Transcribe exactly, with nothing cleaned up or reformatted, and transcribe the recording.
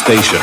Station.